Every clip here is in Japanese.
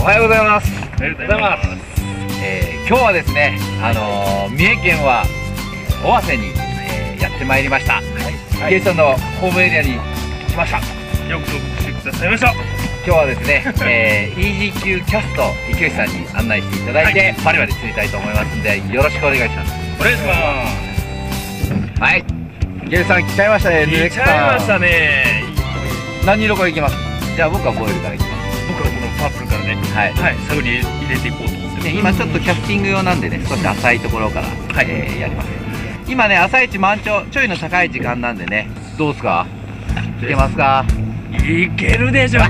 おはようございます。おはようございます。今日はですね、三重県は尾鷲に、やってまいりました。ゲートのホームエリアに来ました。よく来てくださいました。今日はですね、EGQ キャスト池内さんに案内していただいて、バリバリ釣りたいと思いますんで、よろしくお願いします。お願いします。はい、池内さん来ちゃいましたね。来ちゃいましたね。何色からいきます？じゃあ僕はボイルからいきます。僕はこのパープルからね。はい、サウリ入れていこうと思ってます。今ちょっとキャスティング用なんでね、少し浅いところから、やります。今ね、朝一満潮、ちょいの高い時間なんでね、どうすか？いけますか？いけるでしょ。我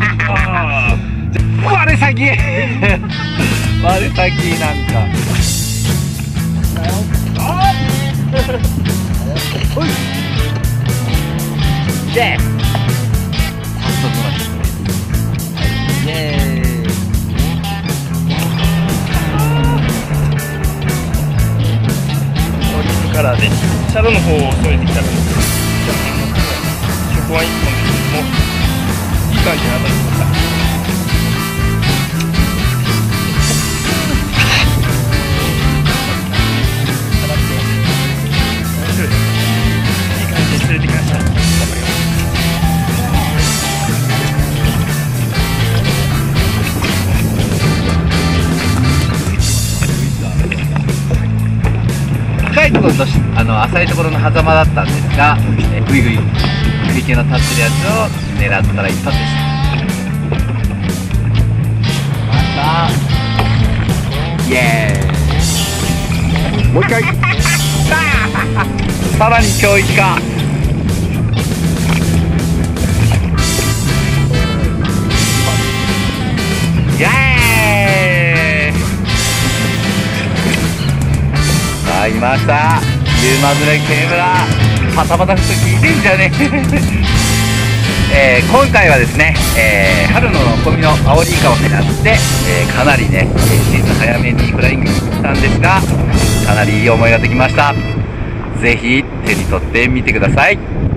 先。我先なんか。おい。で。からで、シャドウの方を添えてきたので、曲は1本ですけども、いい感じに当たりました。いい感じで連れてきました。ちょっと浅いところの狭間だったんですが、グイグイ振り気の立ってるやつを狙ったら一発でした。イエーイ。もう一回さらに今日一か。イエーイ。さあ、いました。夕まずれケーブラー、パタパタふと聞いてんじゃねえ。今回はですね、春のコミのアオリイカを狙って、かなりね、シーズン早めにフライングしたんですが、かなりいい思いができました。ぜひ手に取ってみてください。